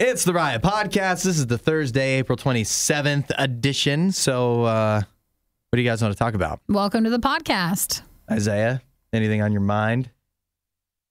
It's the Riot Podcast. This is the Thursday, April 27th edition. So what do you guys want to talk about? Welcome to the podcast. Isaiah, anything on your mind?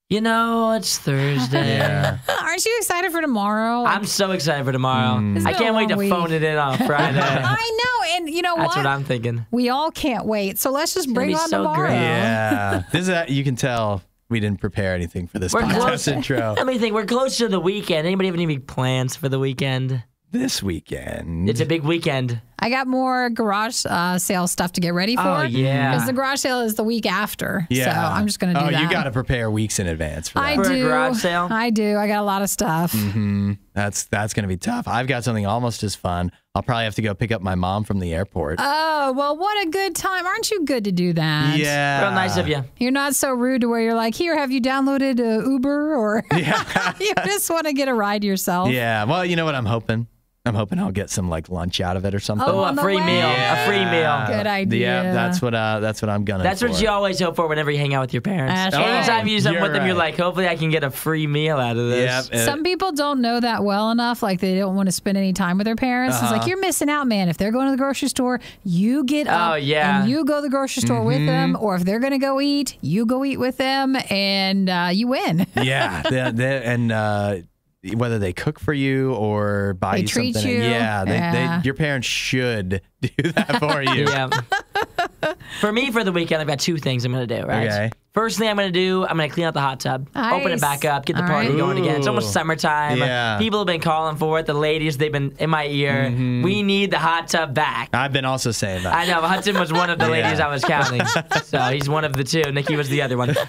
You know, it's Thursday. Yeah. Aren't you excited for tomorrow? I'm so excited for tomorrow. I can't wait to phone it in on Friday. I know. And you know That's what I'm thinking. We all can't wait. So let's just bring on tomorrow. Great. Yeah. This is, you can tell. We didn't prepare anything for this podcast intro. Let me think. We're close to the weekend. Anybody have any big plans for the weekend? This weekend. It's a big weekend. I got more garage sale stuff to get ready for. Oh, yeah. Because the garage sale is the week after. Yeah. So I'm just going to do that. Oh, you got to prepare weeks in advance for that. I do. For a garage sale? I do. I got a lot of stuff. Mm-hmm. That's going to be tough. I've got something almost as fun. I'll probably have to go pick up my mom from the airport. Oh, well, what a good time. Aren't you good to do that? Yeah. Real nice of you. You're not so rude to where you're like, here, have you downloaded Uber? Or yeah. You just want to get a ride yourself. Yeah. Well, you know what I'm hoping? I'm hoping I'll get some like lunch out of it or something. Oh, a free meal. Yeah. A free meal. Good idea. Yeah, that's what I'm gonna. That's what you always hope for whenever you hang out with your parents. Anytime you do something with them, you're like, hopefully I can get a free meal out of this. Yep. Some people don't know that well enough, like they don't want to spend any time with their parents. It's like you're missing out, man. If they're going to the grocery store, you get up and you go to the grocery store with them, or if they're gonna go eat, you go eat with them, and you win. Yeah, whether they cook for you or buy you something. They treat you. Yeah, your parents should do that for you. Yeah. For me, for the weekend, I've got two things I'm going to do, right? Okay. First thing I'm going to do, I'm going to clean out the hot tub. Nice. Open it back up, get the party going again. It's almost summertime. Yeah. People have been calling for it. The ladies, they've been in my ear. Mm-hmm. We need the hot tub back. I've been also saying that. I know. Hudson was one of the ladies I was counting. So he's one of the two. Nikki was the other one. So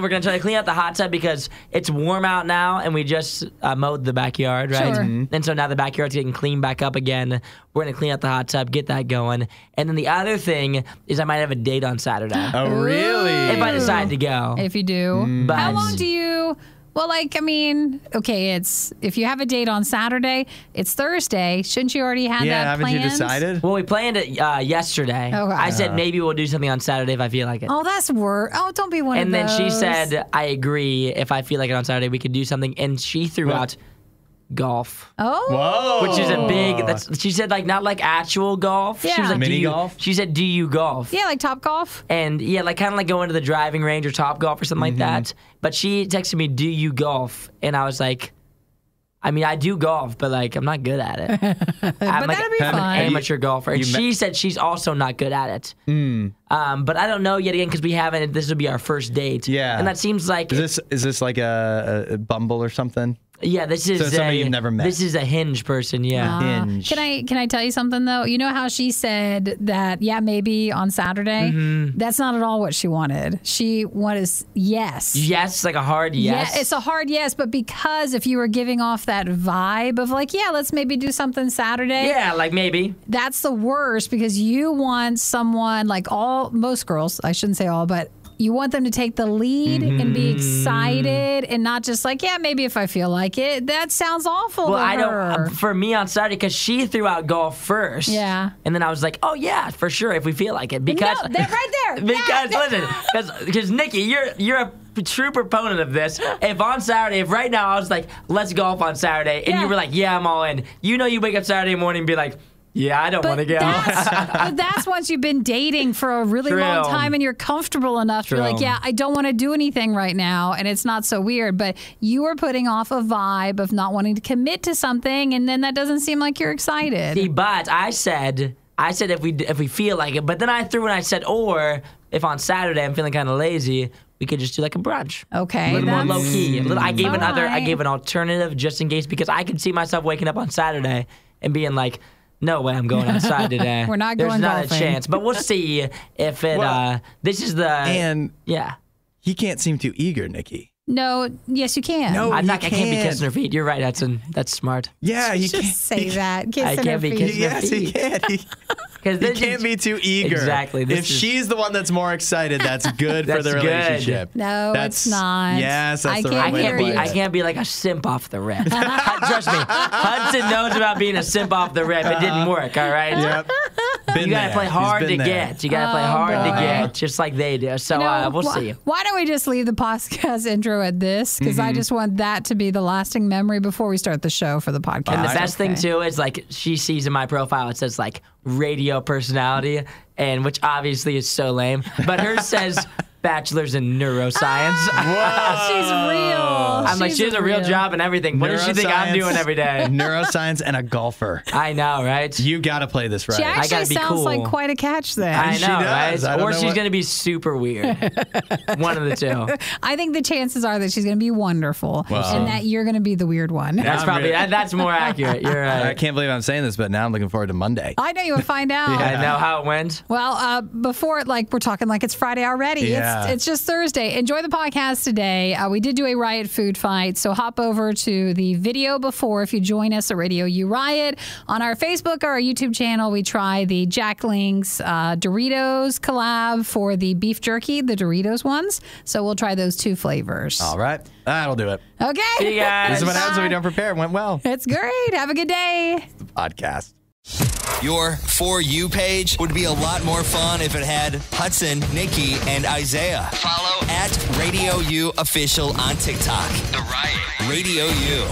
we're going to try to clean out the hot tub because it's warm out now, and we just mowed the backyard, right? Sure. Mm-hmm. And so now the backyard's getting cleaned back up again. We're going to clean out the hot tub, get that going. And then the other thing is I might have a date on Saturday. Oh, really? Really? If I decide to go. If you do. But how long do you... Well, like, I mean, okay, it's... If you have a date on Saturday, it's Thursday. Shouldn't you already have that planned? Yeah, haven't you decided? Well, we planned it yesterday. Okay. I said maybe we'll do something on Saturday if I feel like it. Oh, that's work. Oh, don't be one of those. And then she said, I agree. If I feel like it on Saturday, we could do something. And she threw out... golf. Oh. Whoa. Which is a big, she said like not like actual golf. Yeah. She was like, golf? She said, do you golf? Yeah, like Top Golf. And yeah, like kind of like going to the driving range or Top Golf or something like that. But she texted me, do you golf? And I was like, I mean, I do golf, but like I'm not good at it. But like, that'd be fun. I'm an amateur golfer. And she said she's also not good at it. Mm. But I don't know yet again because we haven't, this would be our first date. Yeah. And that seems like. Is this like a Bumble or something? Yeah, this is somebody you've never met. This is a Hinge person, yeah. Hinge. Can I tell you something though? You know how she said that? Yeah, maybe on Saturday. Mm-hmm. That's not at all what she wanted. She wanted yes. Yes, like a hard yes. Yeah, it's a hard yes, but because if you were giving off that vibe of like, yeah, let's maybe do something Saturday. Yeah, like maybe. That's the worst because you want someone like most girls. I shouldn't say all, but. You want them to take the lead and be excited and not just like, yeah, maybe if I feel like it. That sounds awful to her. Don't, for me on Saturday, because she threw out golf first. Yeah. And then I was like, oh, yeah, for sure, if we feel like it. Because, no, that right there. Because, listen, because Nikki, you're a true proponent of this. If on Saturday, if right now I was like, let's golf on Saturday, and you were like, yeah, I'm all in. You know you wake up Saturday morning and be like, yeah, I don't want to go. But that's once you've been dating for a really long time and you're comfortable enough to be like, yeah, I don't want to do anything right now. And it's not so weird. But you are putting off a vibe of not wanting to commit to something. And then that doesn't seem like you're excited. See, but I said if we feel like it. But then I threw and I said, or if on Saturday I'm feeling kind of lazy, we could just do like a brunch. Okay. A little more low key. I gave an alternative just in case because I could see myself waking up on Saturday and being like, no way I'm going outside today. We're not going golfing. There's not a chance. But we'll see if it... this is the... And yeah. He can't seem too eager, Nikki. No. Yes, you can. No, I can't be kissing her feet. You're right, Hudson. That's smart. Yeah, you can't. Just say that. Kissing her feet. Yes, he can. He can't be too eager. Exactly. If she's the one that's more excited, that's good for the relationship. No, it's not. Yes, that's the right way to put it. I can't be like a simp off the rip. Trust me, Hudson knows about being a simp off the rip. It didn't work, all right? Yep. You gotta play hard to get. You gotta play hard to get, just like they do. So we'll see. Why don't we just leave the podcast intro at this? Because I just want that to be the lasting memory before we start the show for the podcast. And the best thing too is like she sees in my profile it says like radio personality, and which obviously is so lame. But hers says bachelor's in neuroscience. She's real. I'm like, she has a real job and everything. What does she think I'm doing every day? Neuroscience and a golfer. I know, right? You got to play this right. She actually sounds like quite a catch there. I know, right? Or she's going to be super weird. One of the two. I think the chances are that she's going to be wonderful and that you're going to be the weird one. That's probably, that's more accurate. You're right. I can't believe I'm saying this, but now I'm looking forward to Monday. I know you would find out. I know how it went. Well, before, like, we're talking like it's Friday already. Yeah. It's just Thursday. Enjoy the podcast today. We did do a Riot food fight, so hop over to the video before if you join us at Radio U Riot. On our Facebook or our YouTube channel, we try the Jack Link's Doritos collab for the beef jerky, the Doritos ones. So we'll try those two flavors. All right. That'll do it. Okay. See you guys. This is what happens when we don't prepare. It went well. It's great. Have a good day. It's the podcast. Your For You page would be a lot more fun if it had Hudson, Nikki, and Isaiah. Follow at Radio U Official on TikTok. The Riot. Radio U.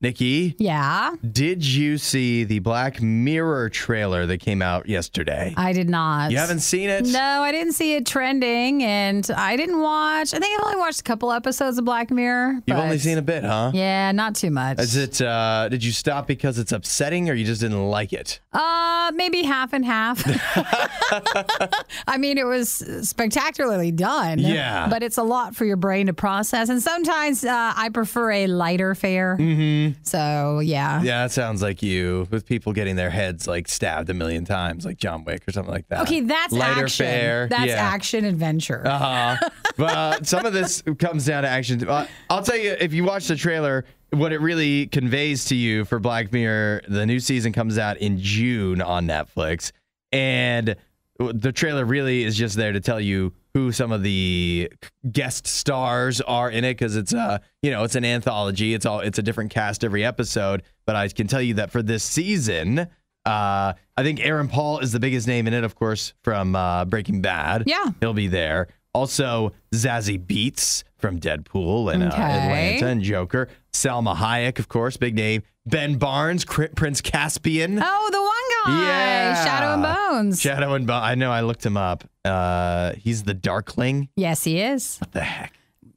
Nikki? Yeah? Did you see the Black Mirror trailer that came out yesterday? I did not. You haven't seen it? No, I didn't see it trending, and I didn't watch. I think I've only watched a couple episodes of Black Mirror. You've only seen a bit, huh? Yeah, not too much. Is it? Did you stop because it's upsetting, or you just didn't like it? Maybe half and half. I mean, it was spectacularly done. Yeah. But it's a lot for your brain to process, and sometimes I prefer a lighter fare. Mm-hmm. So, yeah. Yeah, it sounds like you, with people getting their heads, like, stabbed a million times, like John Wick or something like that. Okay, that's lighter action. Fare. That's action adventure. Uh-huh. But some of this comes down to action. I'll tell you, if you watch the trailer, what it really conveys to you for Black Mirror, the new season comes out in June on Netflix, and the trailer really is just there to tell you who some of the guest stars are in it, because it's it's an anthology. It's a different cast every episode. But I can tell you that for this season, I think Aaron Paul is the biggest name in it, of course, from Breaking Bad. Yeah, he'll be there. Also, Zazie Beetz from Deadpool and Atlanta and Joker. Salma Hayek, of course, big name. Ben Barnes, Prince Caspian. Oh, the one guy. Yeah. Shadow and Bones. Shadow and Bones. I know, I looked him up. He's the Darkling. Yes, he is. What the heck?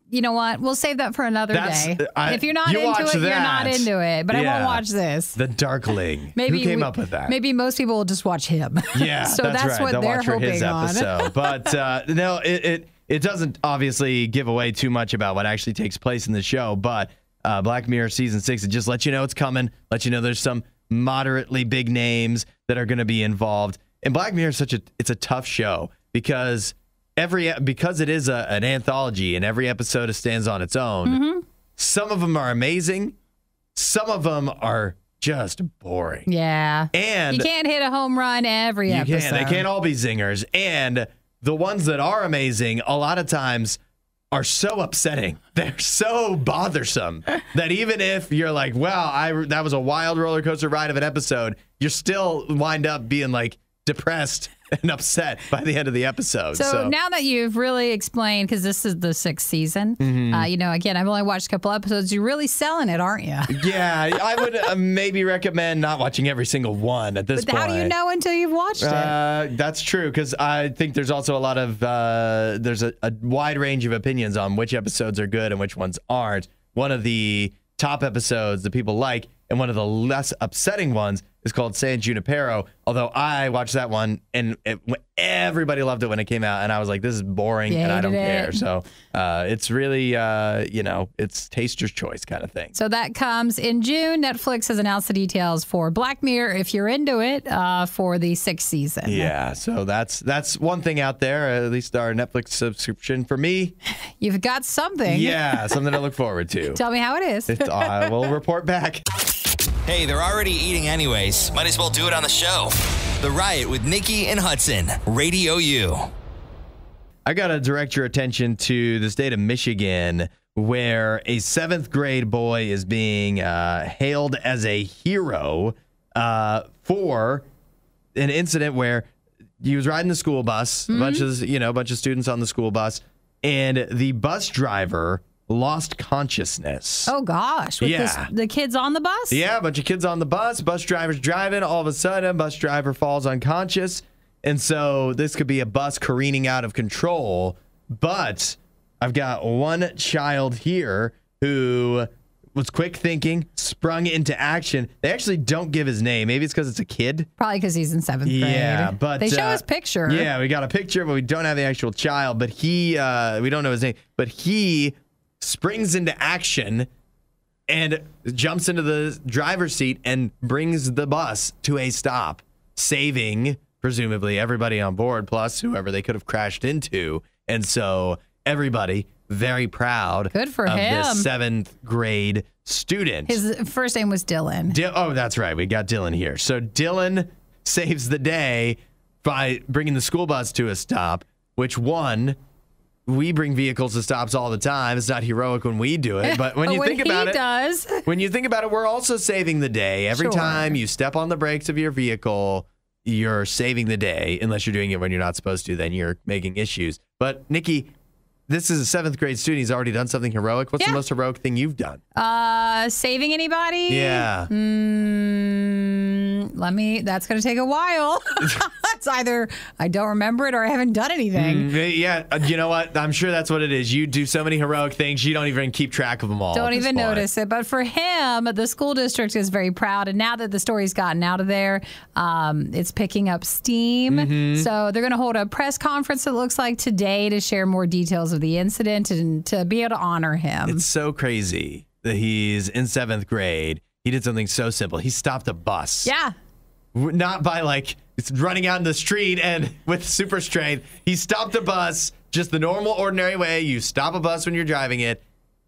You know what? We'll save that for another day. If you're not into it, you're not into it. But I won't watch this. The Darkling. Maybe who came up with that? Maybe most people will just watch him. Yeah, so that's right. They'll watch for his episode. But no, it doesn't obviously give away too much about what actually takes place in the show. But Black Mirror Season 6, it just lets you know it's coming. Let you know there's some moderately big names that are going to be involved. And Black Mirror is it's a tough show because... Because it is an anthology and every episode stands on its own, some of them are amazing, some of them are just boring. Yeah. And you can't hit a home run every episode. They can't all be zingers. And the ones that are amazing, a lot of times, are so upsetting. They're so bothersome that even if you're like, wow, that was a wild roller coaster ride of an episode, you still wind up being like depressed and upset by the end of the episode. So now that you've really explained, because this is the 6th season, again, I've only watched a couple episodes. You're really selling it, aren't you? Yeah, I would maybe recommend not watching every single one at this point. How do you know until you've watched it? That's true, because I think there's also a lot of, there's a wide range of opinions on which episodes are good and which ones aren't. One of the top episodes that people like, and one of the less upsetting ones, is called San Junipero, although I watched that one, and everybody loved it when it came out, and I was like, this is boring, and I don't care. So it's really, it's taster's choice kind of thing. So that comes in June. Netflix has announced the details for Black Mirror, if you're into it, for the 6th season. Yeah, so that's one thing out there, at least our Netflix subscription. For me... You've got something. Yeah, something to look forward to. Tell me how it is. I will report back. Hey, they're already eating anyways. Might as well do it on the show. The Riot with Nikki and Hudson. Radio U. I got to direct your attention to the state of Michigan, where a 7th-grade boy is being hailed as a hero for an incident where he was riding the school bus, mm-hmm. a bunch of students on the school bus, and the bus driver lost consciousness. Oh gosh. With the kids on the bus? Yeah, a bunch of kids on the bus, bus driver's driving, all of a sudden bus driver falls unconscious. And so this could be a bus careening out of control, but I've got one child here who was quick thinking, sprung into action. They actually don't give his name. Maybe it's because it's a kid. Probably because he's in 7th grade. Yeah, but they show his picture. Yeah, we got a picture, but we don't have the actual child. But he, we don't know his name, but he springs into action and jumps into the driver's seat and brings the bus to a stop, saving presumably everybody on board, plus whoever they could have crashed into. And so everybody very proud of him. This 7th grade student. His first name was Dylan. Oh, that's right. We got Dylan here. So Dylan saves the day by bringing the school bus to a stop, which one, we bring vehicles to stops all the time. It's not heroic when we do it, but when you think about it, when you think about it, we're also saving the day. Every time you step on the brakes of your vehicle, you're saving the day, unless you're doing it when you're not supposed to, then you're making issues. But Nikki, this is a 7th grade student. He's already done something heroic. What's the most heroic thing you've done? Saving anybody? Yeah. That's going to take a while. It's either I don't remember it or I haven't done anything. You know what? I'm sure that's what it is. You do so many heroic things, you don't even keep track of them all. Don't even notice it. But for him, the school district is very proud. And now that the story's gotten out of there, it's picking up steam. Mm-hmm. So they're going to hold a press conference, it looks like, today to share more details of the incident and to be able to honor him. It's so crazy that he's in 7th grade. He did something so simple. He stopped a bus. Yeah. Not by like running out in the street and with super strength. He stopped a bus just the normal, ordinary way. You stop a bus when you're driving it.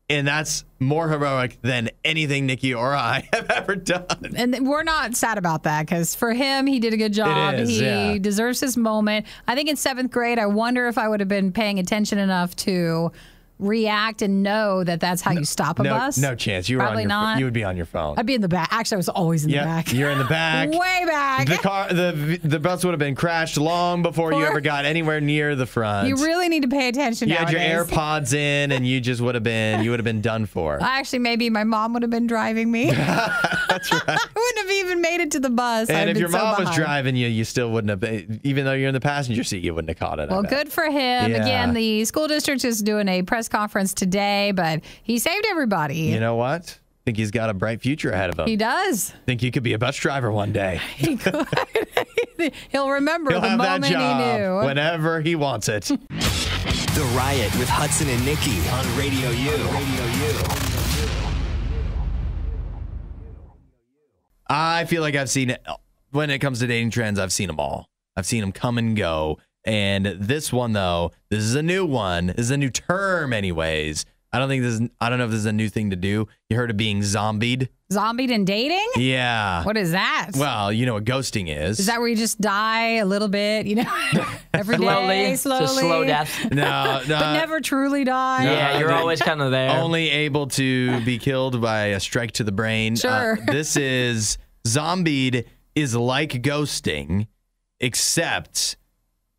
And that's more heroic than anything Nikki or I have ever done. And we're not sad about that because for him, he did a good job. He deserves his moment. I think in 7th grade, I wonder if I would have been paying attention enough to react and know that that's how you stop a bus. No chance. You were probably on your not. You would be on your phone. I'd be in the back. Actually, I was always in the back. You're in the back. Way back. The bus would have been crashed long before you ever got anywhere near the front. You really need to pay attention. You had your AirPods in, and you just would have been. You would have been done for. Actually, maybe my mom would have been driving me. That's right. I wouldn't have even made it to the bus. And if your mom was driving you, you still wouldn't have been, even though you're in the passenger seat, you wouldn't have caught it. Well, good for him. Yeah. Again, the school district is doing a press conference today, but he saved everybody. You know what? I think he's got a bright future ahead of him. He does. I think he could be a bus driver one day. He could. He'll remember the moment he knew. Whenever he wants it. The Riot with Hudson and Nikki on Radio U. I feel like I've seen it. When it comes to dating trends, I've seen them all. I've seen them come and go. And this one, though, this is a new one. This is a new term anyways. I don't know if this is a new thing to do. You heard of being zombied? Zombied in dating? Yeah. What is that? Well, you know what ghosting is. Is that where you just die a little bit, you know, every day? Slowly. It's a slow death. No. But never truly die. No, yeah, you're always kind of there. Only able to be killed by a strike to the brain. Sure. This is zombied is like ghosting, except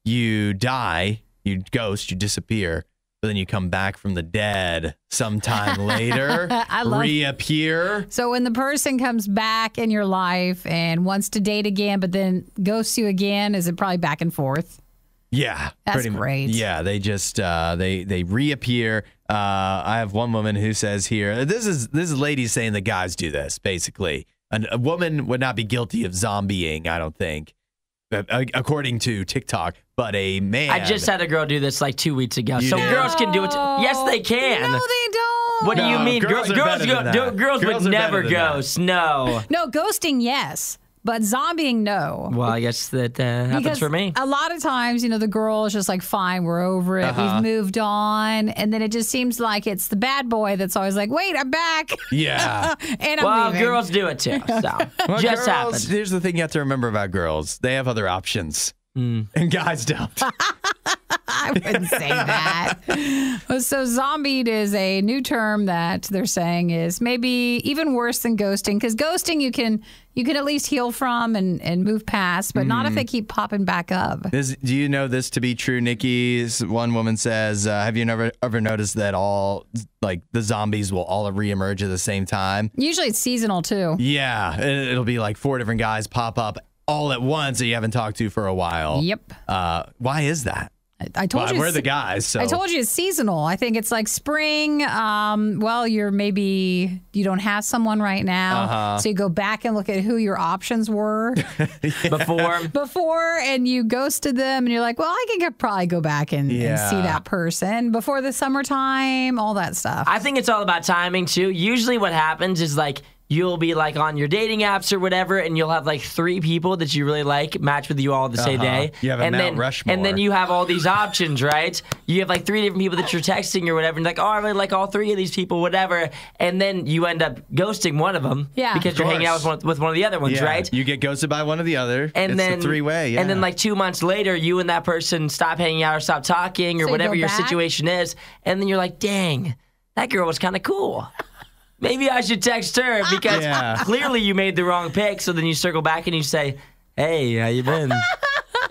you die, you ghost, you disappear, but then you come back from the dead sometime later, reappear. So when the person comes back in your life and wants to date again, but then ghosts you again, is it probably back and forth? Yeah. That's great. Yeah, they just, they reappear. I have one woman who says here, this is ladies saying that guys do this, basically. A woman would not be guilty of zombieing, I don't think, according to TikTok, but a man. I just had a girl do this like 2 weeks ago. So girls can do it. Yes, they can. No, they don't. What do you mean? Girls would never ghost. No. No, ghosting, yes. But zombieing, no. Well, I guess that happens because for me. A lot of times, you know, the girl is just like, fine, we're over it. We've moved on. And then it just seems like it's the bad boy that's always like, wait, I'm back. Yeah. And I'm leaving. Girls do it too. So. Well, just happens. Here's the thing you have to remember about girls. They have other options. And guys don't. I wouldn't say that. So zombied is a new term that they're saying is maybe even worse than ghosting, because ghosting you can at least heal from and move past, but not if they keep popping back up. Do you know this to be true, Nikki? One woman says, have you ever noticed that all, like, the zombies will all reemerge at the same time? Usually it's seasonal, too. Yeah. It'll be like 4 different guys pop up all at once that you haven't talked to for a while. Yep. Why is that? I told you we're the guys. So. I told you it's seasonal. I think it's like spring. Well, you're maybe you don't have someone right now, so you go back and look at who your options were before, and you ghosted them, and you're like, well, I can probably go back and see that person before the summertime, all that stuff. I think it's all about timing too. Usually, what happens is like. You'll be like on your dating apps or whatever, and you'll have like 3 people that you really like match with you all the same day. You have a Mount Rushmore. And then you have all these options, right? You have like 3 different people that you're texting or whatever, and you're like, oh, I really like all 3 of these people, whatever. And then you end up ghosting one of them because you're hanging out with one of the other ones, right? You get ghosted by one of the other. And it's then, a 3-way. Yeah. And then like 2 months later, you and that person stop hanging out or stop talking or whatever your situation is. And then you're like, dang, that girl was kind of cool. Maybe I should text her because clearly you made the wrong pick. So then you circle back and you say, hey, how you been?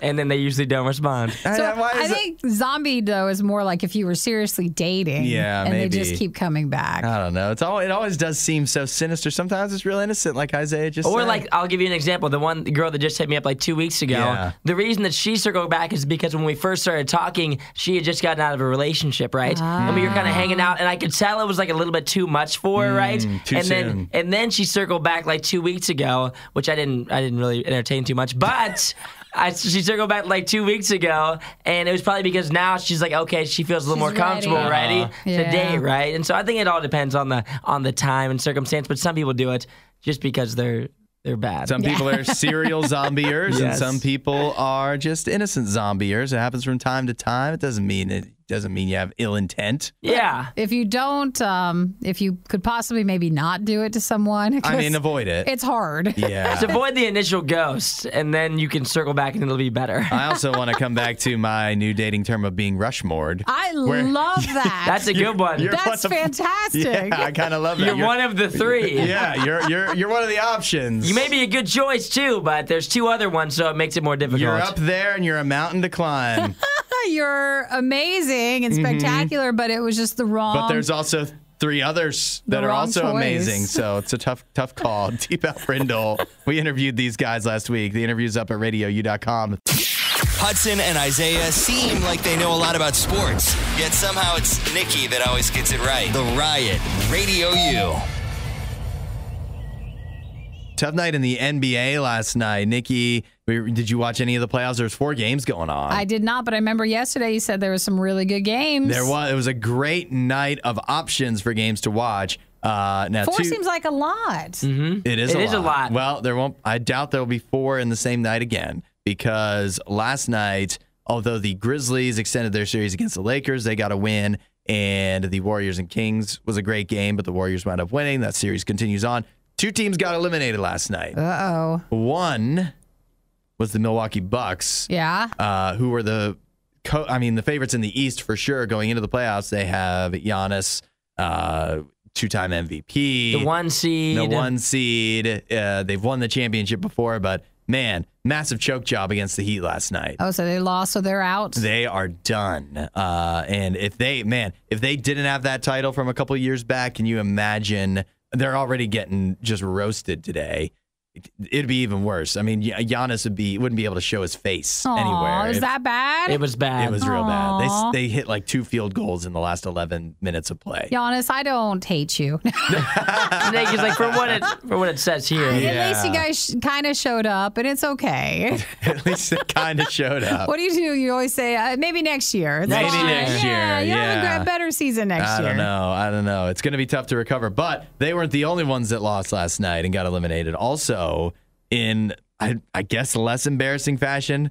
And then they usually don't respond. So I think zombie, though, is more like if you were seriously dating. Yeah, and maybe. They just keep coming back. I don't know. It always does seem so sinister. Sometimes it's real innocent, like Isaiah just said. Or like, I'll give you an example. The one girl that just hit me up like 2 weeks ago, the reason that she circled back is because when we first started talking, she had just gotten out of a relationship, right? And we were kind of hanging out, and I could tell it was like a little bit too much for her, right? And then she circled back like 2 weeks ago, which I didn't really entertain too much, but... she circled back like 2 weeks ago, and it was probably because now she's like, okay, she feels a little more comfortable today, right? And so I think it all depends on the time and circumstance, but some people do it just because they're bad. Some people are serial zombiers, and some people are just innocent zombiers. It happens from time to time. It doesn't mean you have ill intent. Yeah. If you don't, if you could possibly maybe not do it to someone. I mean, avoid it. It's hard. Yeah. Just avoid the initial ghost, and then you can circle back and it'll be better. I also want to come back to my new dating term of being Rushmored. I love that. That's a good one. That's fantastic. Yeah, I kind of love that. You're one of the 3. Yeah, you're one of the options. You may be a good choice, too, but there's 2 other ones, so it makes it more difficult. You're up there, and you're a mountain to climb. You're amazing and spectacular, but it was just the wrong. But there's also 3 others that are also amazing, so it's a tough call. Deep Al Brindle. We interviewed these guys last week. The interview's up at radiou.com. Hudson and Isaiah seem like they know a lot about sports, yet somehow it's Nikki that always gets it right. The Riot. Radio U. Tough night in the NBA last night. Nikki, did you watch any of the playoffs? There was 4 games going on. I did not, but I remember yesterday you said there was some really good games. There was. It was a great night of options for games to watch. Now 4 seems like a lot. It is a lot. Well, I doubt there will be 4 in the same night again, because last night, although the Grizzlies extended their series against the Lakers, they got a win, and the Warriors and Kings was a great game, but the Warriors wound up winning. That series continues on. 2 teams got eliminated last night. Uh-oh. One was the Milwaukee Bucks. Yeah. Who were the favorites in the East for sure. Going into the playoffs, they have Giannis, two-time MVP. The 1 seed. They've won the championship before, but man, massive choke job against the Heat last night. Oh, so they lost, so they're out? They are done. And if they didn't have that title from a couple years back, can you imagine... They're already getting just roasted today. It'd be even worse. I mean, Giannis wouldn't be able to show his face anywhere. Was that bad? It was bad. It was real bad. They hit like 2 field goals in the last 11 minutes of play. Giannis, I don't hate you. He's like, for what it says here. At least you guys kind of showed up, and it's okay. At least it kind of showed up. What do? You always say, maybe next year. It's maybe fine. Next year. You'll have a better season next year. I don't know. It's going to be tough to recover, but they weren't the only ones that lost last night and got eliminated. Also, in, I guess, less embarrassing fashion,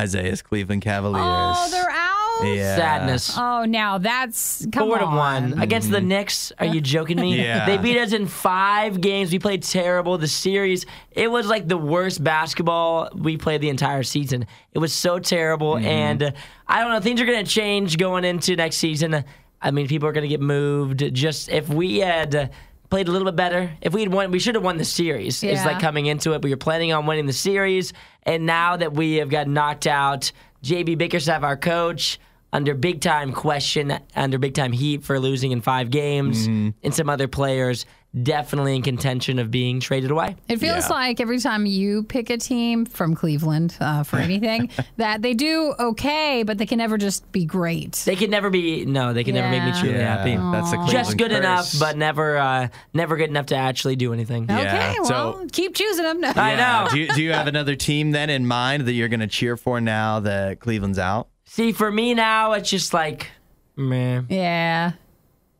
Isaiah's Cleveland Cavaliers. Oh, they're out. Oh, yeah. Sadness. Oh, now that's come 4-1 against the Knicks. Are you joking me? Yeah. They beat us in 5 games. We played terrible. The series, it was like the worst basketball we played the entire season. It was so terrible. And I don't know. Things are going to change going into next season. I mean, people are going to get moved. Just if we had played a little bit better, if we had won, we should have won the series. Yeah. It's like coming into it. We were planning on winning the series. And now that we have got knocked out, J.B. Bickerstaff, our coach, under big-time question, under big-time heat for losing in 5 games, and some other players definitely in contention of being traded away. It feels like every time you pick a team from Cleveland for anything, that they do okay, but they can never just be great. They can never be, no, they can never make me truly happy. That's a Cleveland just good curse. Enough, but never never good enough to actually do anything. Yeah. Okay, well, so, keep choosing them. No. I know. Do you have another team then in mind that you're going to cheer for now that Cleveland's out? See, for me now, it's just like, meh. Yeah.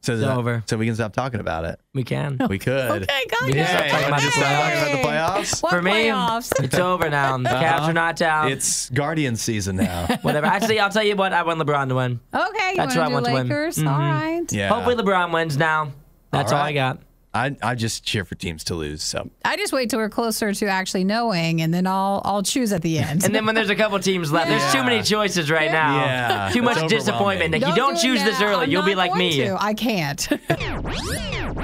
So it's over. So we can stop talking about it. We can. We could. Okay, got it. Just talking about the playoffs. What for playoffs? Me, it's over now. The Cavs are knocked out. It's Guardians season now. Whatever. Actually, I'll tell you what. I want LeBron to win. Okay, that's what I want Lakers to win. All right. Yeah. Hopefully LeBron wins now. That's all I got. I just cheer for teams to lose. So I just wait till we're closer to actually knowing, and then I'll choose at the end. And then when there's a couple teams left, there's too many choices right now. Yeah. Too much disappointment. Nick, don't choose this early. You'll be like me. I can't.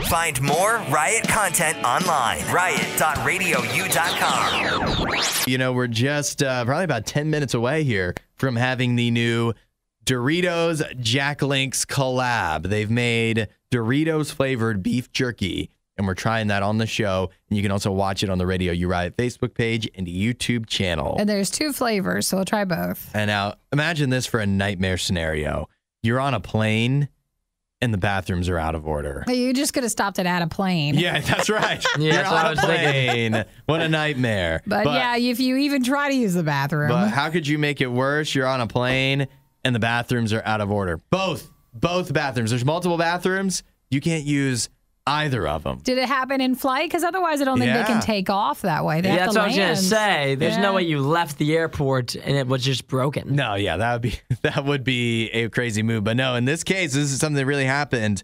Find more Riot content online. Riot.radiou.com. You know, we're just probably about 10 minutes away here from having the new Doritos Jack Link's collab. They've made Doritos flavored beef jerky, and we're trying that on the show. And you can also watch it on the Radio U Riot Facebook page and YouTube channel. And there's 2 flavors, so we'll try both. And now imagine this for a nightmare scenario. You're on a plane and the bathrooms are out of order. You just could have stopped it at a plane. Yeah, that's right. You're on a plane. What a nightmare. But yeah, if you even try to use the bathroom. But how could you make it worse? You're on a plane and the bathrooms are out of order. Both bathrooms. There's multiple bathrooms. You can't use either of them. Did it happen in flight? Because otherwise I don't think they can take off that way. They have to land. That's what I was going to say. There's no way you left the airport and it was just broken. No, yeah, that would be a crazy move. But no, in this case, this is something that really happened.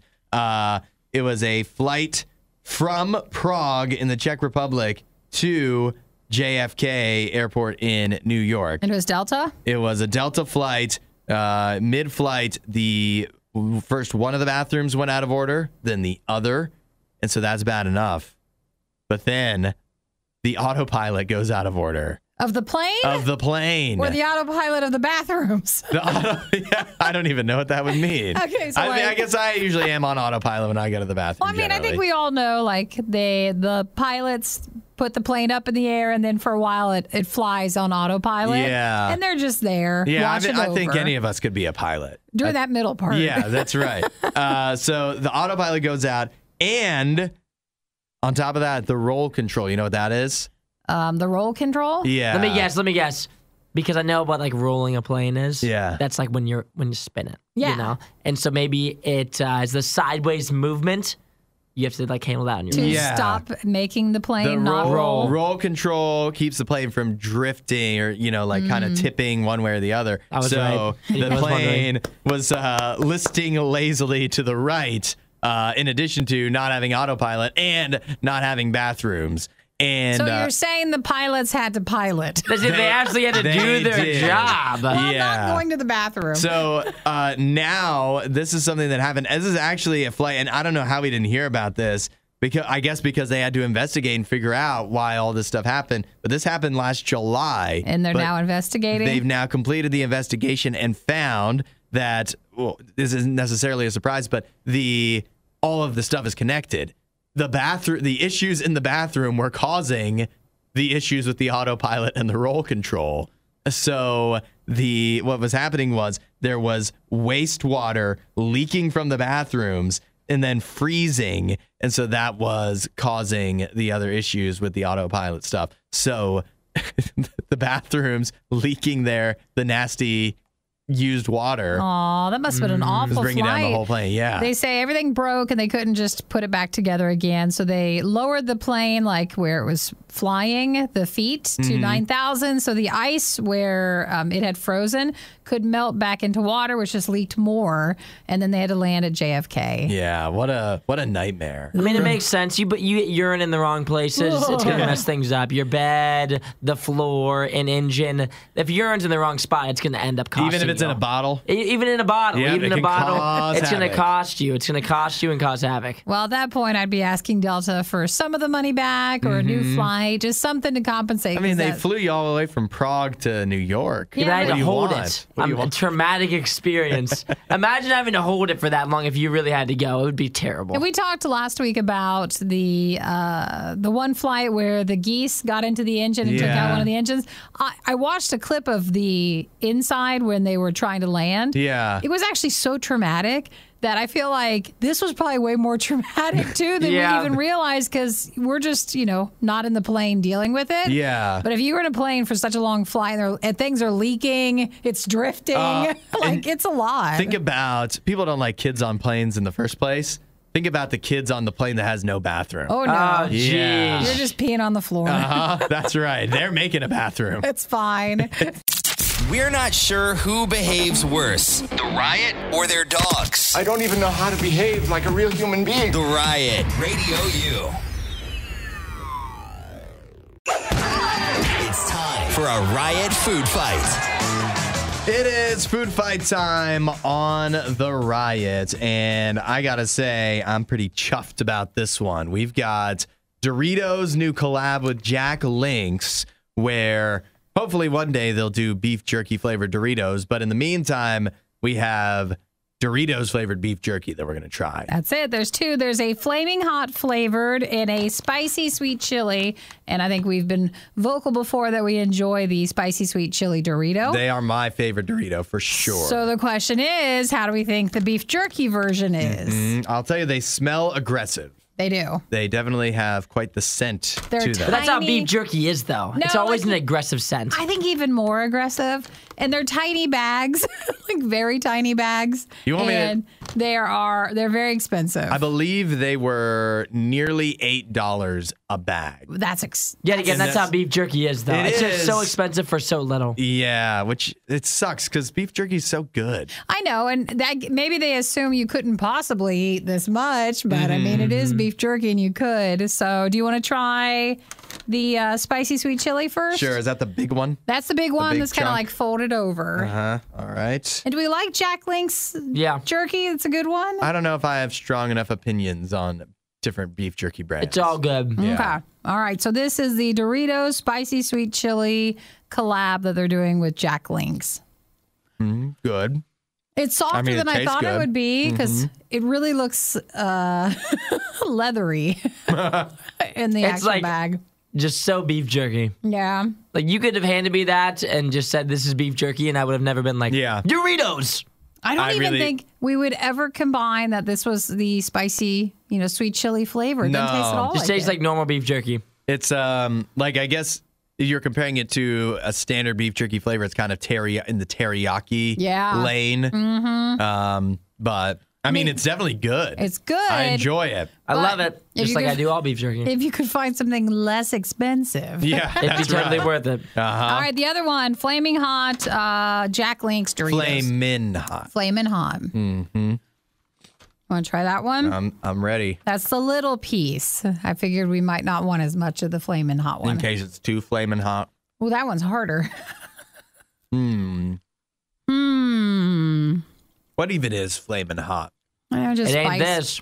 It was a flight from Prague in the Czech Republic to JFK Airport in New York. And it was Delta? It was a Delta flight. Mid-flight, the first one of the bathrooms went out of order, then the other, and so that's bad enough. But then the autopilot goes out of order. Of the plane? Of the plane. Or the autopilot of the bathrooms. I don't even know what that would mean. Okay, so I guess I usually am on autopilot when I go to the bathroom. Well, I mean, generally. I think we all know, like, the pilots put the plane up in the air, and then for a while it flies on autopilot. Yeah. And they're just there. Yeah, I think any of us could be a pilot. During that middle part. Yeah, that's right. So the autopilot goes out, and on top of that, the roll control. You know what that is? The roll control? Yeah. Let me guess. Because I know what, like, rolling a plane is. Yeah. That's like when you spin it. Yeah. You know? And so maybe it is the sideways movement. You have to, like, handle that on your own. Stop making the plane not roll. Roll control keeps the plane from drifting or, you know, like kind of tipping one way or the other. So the plane was listing lazily to the right in addition to not having autopilot and not having bathrooms. And, so you're saying the pilots had to pilot. They actually had to do their job. Well, not going to the bathroom. So now this is something that happened. This is actually a flight, and I don't know how we didn't hear about this. I guess because they had to investigate and figure out why all this stuff happened. But this happened last July. And they're now investigating? They've now completed the investigation and found that, well, this isn't necessarily a surprise, but all of the stuff is connected. The issues in the bathroom were causing the issues with the autopilot and the roll control. So what was happening was there was wastewater leaking from the bathrooms and then freezing. And so that was causing the other issues with the autopilot stuff. So the bathrooms leaking the nasty used water. Oh, that must have been an awful flight. Bringing down the whole plane, yeah. They say everything broke and they couldn't just put it back together again. So they lowered the plane, like where it was flying, the feet to 9,000. So the ice where it had frozen could melt back into water, which just leaked more. And then they had to land at JFK. Yeah, what a nightmare. I mean, it makes sense. You get urine in the wrong places. Whoa. It's going to mess things up. Your bed, the floor, an engine. If urine's in the wrong spot, it's going to end up costing you. Even if it's in a bottle? Even in a bottle. Yep, even in a bottle. It's going to cost you. It's going to cost you and cause havoc. Well, at that point, I'd be asking Delta for some of the money back or a new flight, just something to compensate. I mean, they flew you all the way from Prague to New York. Yeah, I had to hold it. A traumatic experience. Imagine having to hold it for that long if you really had to go. It would be terrible. And we talked last week about the one flight where the geese got into the engine and took out one of the engines. I watched a clip of the inside when they were trying to land. Yeah. It was actually so traumatic that I feel like this was probably way more traumatic, too, than we even realized, because we're just, you know, not in the plane dealing with it. Yeah. But if you were in a plane for such a long flight and things are leaking, it's drifting, like, it's a lot. Think about, people don't like kids on planes in the first place. Think about the kids on the plane that has no bathroom. Oh, no. Oh, yeah. You're just peeing on the floor. Uh-huh. That's right. They're making a bathroom. It's fine. We're not sure who behaves worse, the Riot or their dogs. I don't even know how to behave like a real human being. The Riot, Radio U. It's time for a Riot food fight. It is food fight time on the Riot, and I gotta say, I'm pretty chuffed about this one. We've got Doritos' new collab with Jack Link's, where hopefully one day they'll do beef jerky flavored Doritos, but in the meantime, we have Doritos flavored beef jerky that we're going to try. That's it. There's two. There's a flaming hot flavored and a spicy sweet chili, and I think we've been vocal before that we enjoy the spicy sweet chili Dorito. They are my favorite Dorito for sure. So the question is, how do we think the beef jerky version is? I'll tell you, they smell aggressive. They do. They definitely have quite the scent to them. But that's how beef jerky is, though. No, it's always an aggressive scent. I think even more aggressive. And they're tiny bags, like very tiny bags. You want me to... They're very expensive. I believe they were nearly $8 a bag. Yet again, that's how beef jerky is, though. It's just so expensive for so little. Yeah, which it sucks because beef jerky is so good. I know, and maybe they assume you couldn't possibly eat this much, but I mean, it is beef jerky and you could. So, do you want to try the spicy sweet chili first? Sure. Is that the big one? That's the big one that's kind of like folded over. Uh-huh. All right. And do we like Jack Link's jerky? It's a good one. I don't know if I have strong enough opinions on different beef jerky brands. It's all good. Yeah. Okay. All right. So this is the Doritos spicy sweet chili collab that they're doing with Jack Link's. Good. It's softer than I thought it would be because it really looks leathery in the actual bag. Just so beef jerky. Yeah. Like, you could have handed me that and just said, this is beef jerky, and I would have never been like, Doritos! I don't even think we would ever combine that this was the spicy, you know, sweet chili flavor. No. It doesn't taste at all. It just tastes like normal beef jerky. It's, like, I guess you're comparing it to a standard beef jerky flavor. It's kind of in the teriyaki lane. But I mean, it's definitely good. It's good. I enjoy it. I love it. Just like I do all beef jerky. If you could find something less expensive, it'd be totally worth it. All right, the other one, flaming hot, Jack Link's Doritos. Flamin' hot. Flamin' hot. Want to try that one? I'm ready. That's the little piece. I figured we might not want as much of the flamin' hot one in case it's too flamin' hot. Well, that one's harder. What even is flamin' hot? Just it ain't this.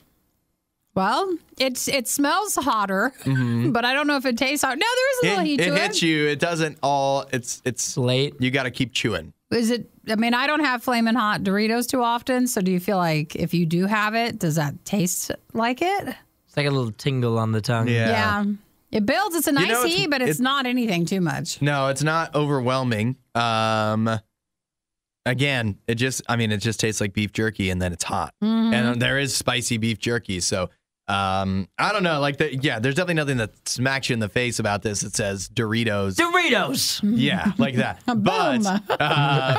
Well, it smells hotter, but I don't know if it tastes hot. No, there's a little heat to it. It hits you. It doesn't all. It's late. You got to keep chewing. Is it? I mean, I don't have flamin' hot Doritos too often. So do you feel like if you do have it, does that taste like it? It's like a little tingle on the tongue. Yeah. It builds. It's a nice heat, but it's not anything too much. No, it's not overwhelming. Again, it just tastes like beef jerky, and then it's hot. And there is spicy beef jerky, so I don't know. Like, there's definitely nothing that smacks you in the face about this. It says Doritos. Doritos! Yeah, like that.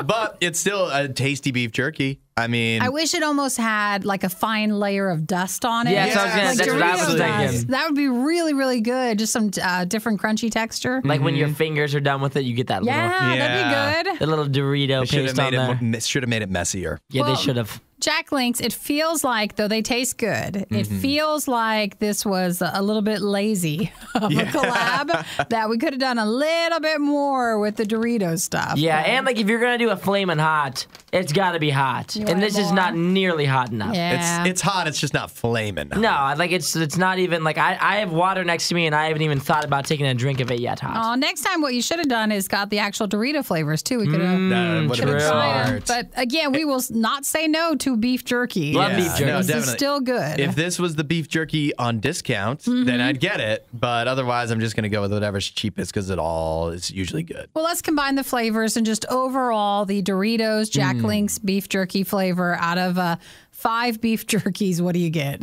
But it's still a tasty beef jerky. I mean, I wish it almost had like a fine layer of dust on it. Yeah, that's what I was thinking. That would be really, really good. Just some different crunchy texture. Like when your fingers are done with it, you get that little. Yeah, that'd be good. The little Dorito paste on there. Should have made it messier. Yeah, well, they should have. Jack Link's, it feels like, though they taste good, it feels like this was a little bit lazy of a collab, that we could have done a little bit more with the Doritos stuff. Yeah, and like if you're going to do a flamin' hot, it's got to be hot. And this is not nearly hot enough. Yeah. It's hot, it's just not flamin' hot. No, like it's not even, like I have water next to me and I haven't even thought about taking a drink of it yet hot. Oh, next time what you should have done is got the actual Dorito flavors too. We could have tried them. But again, we will not say no to beef jerky. Love beef jerky. No, this is still good. If this was the beef jerky on discount, then I'd get it. But otherwise, I'm just going to go with whatever's cheapest because it all is usually good. Well, let's combine the flavors and just overall the Doritos Jack Link's beef jerky flavor out of 5 beef jerkies. What do you get?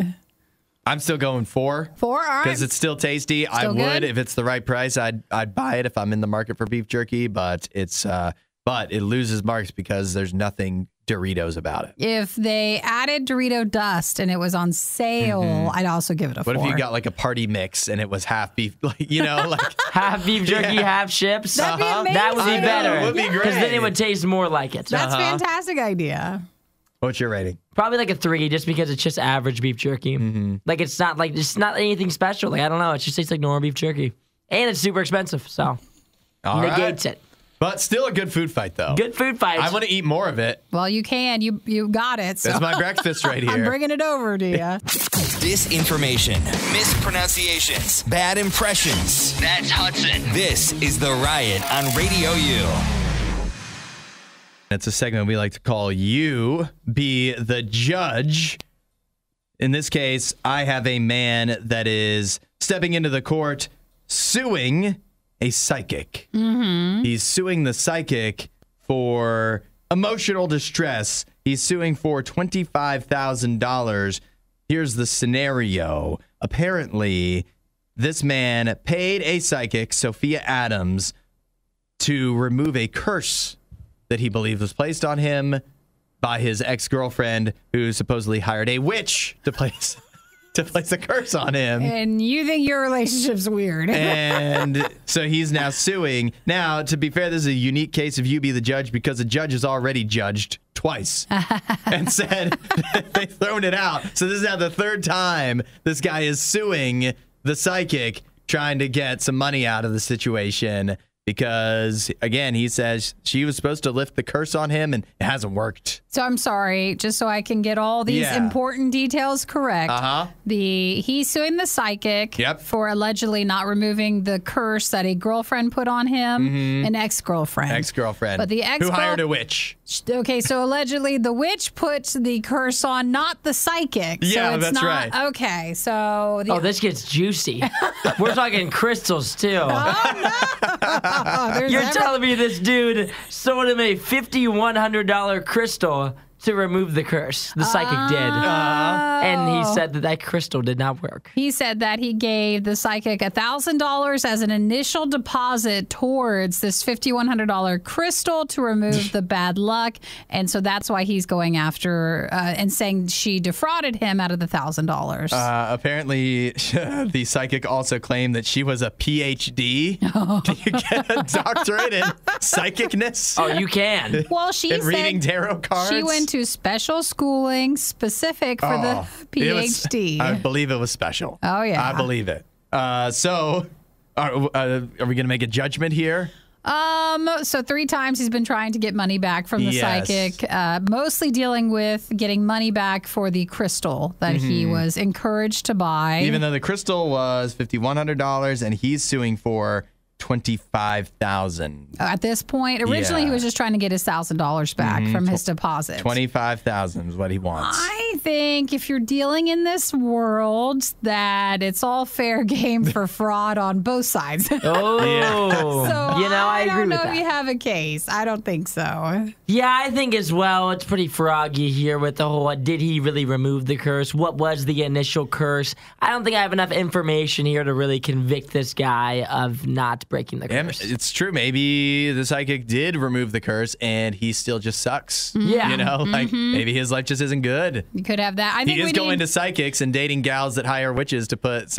I'm still going 4. 4, all right. Because it's still tasty. Still I would, good. If it's the right price, I'd buy it if I'm in the market for beef jerky. But it's but it loses marks because there's nothing Doritos about it. If they added Dorito dust and it was on sale, I'd also give it a 4. What if you got like a party mix and it was half beef, like, you know, like half beef jerky, half chips? That'd be amazing. That would be better. It would be great. Because then it would taste more like it. That's a fantastic idea. What's your rating? Probably like a 3, just because it's just average beef jerky. Like it's not anything special. Like I don't know. It just tastes like normal beef jerky, and it's super expensive, so negates it. But still a good food fight, though. Good food fight. I want to eat more of it. Well, you can. You got it. So. That's my breakfast right here. I'm bringing it over to you. Disinformation, mispronunciations, bad impressions. That's Hudson. This is The Riot on Radio U. It's a segment we like to call You Be the Judge. In this case, I have a man that is stepping into the court, suing a psychic. He's suing the psychic for emotional distress. He's suing for $25,000. Here's the scenario. Apparently, this man paid a psychic, Sophia Adams, to remove a curse that he believed was placed on him by his ex-girlfriend, who supposedly hired a witch to place a curse on him. And you think your relationship's weird. And so he's now suing. Now, to be fair, this is a unique case of You Be the Judge because the judge has already judged twice and said they've thrown it out. So this is now the 3rd time this guy is suing the psychic, trying to get some money out of the situation because, again, he says she was supposed to lift the curse on him and it hasn't worked. So I'm sorry, just so I can get all these important details correct. He's suing the psychic for allegedly not removing the curse that a girlfriend put on him, an ex-girlfriend. But the ex who hired a witch. Okay, so allegedly the witch puts the curse on, not the psychic. Yeah, so it's right. Okay, so oh, this gets juicy. We're talking crystals too. Oh, no. You're telling me this dude sold him a $5,100 crystal to remove the curse. The psychic did. And he said that that crystal did not work. He said that he gave the psychic $1,000 as an initial deposit towards this $5,100 crystal to remove the bad luck. And so that's why he's going after and saying she defrauded him out of the $1,000. Apparently, the psychic also claimed that she was a PhD. Do you get a doctorate in psychicness? Oh, you can. Well, she said reading tarot cards. She went to special schooling specific for the PhD. I believe it was special. Oh, yeah. I believe it. So are we going to make a judgment here? So 3 times he's been trying to get money back from the psychic, mostly dealing with getting money back for the crystal that he was encouraged to buy. Even though the crystal was $5,100 and he's suing for $25,000. At this point, originally he was just trying to get his $1,000 back from his deposit. $25,000 is what he wants. I think if you're dealing in this world, that it's all fair game for fraud on both sides. Oh, so you know, I don't know if you have a case. I don't think so. Yeah, I think as well. It's pretty froggy here with the whole. Did he really remove the curse? What was the initial curse? I don't think I have enough information here to really convict this guy of not breaking the curse. And it's true. Maybe the psychic did remove the curse and he still just sucks. Yeah. You know, like maybe his life just isn't good. You could have that. I think he is going to psychics and dating gals that hire witches to put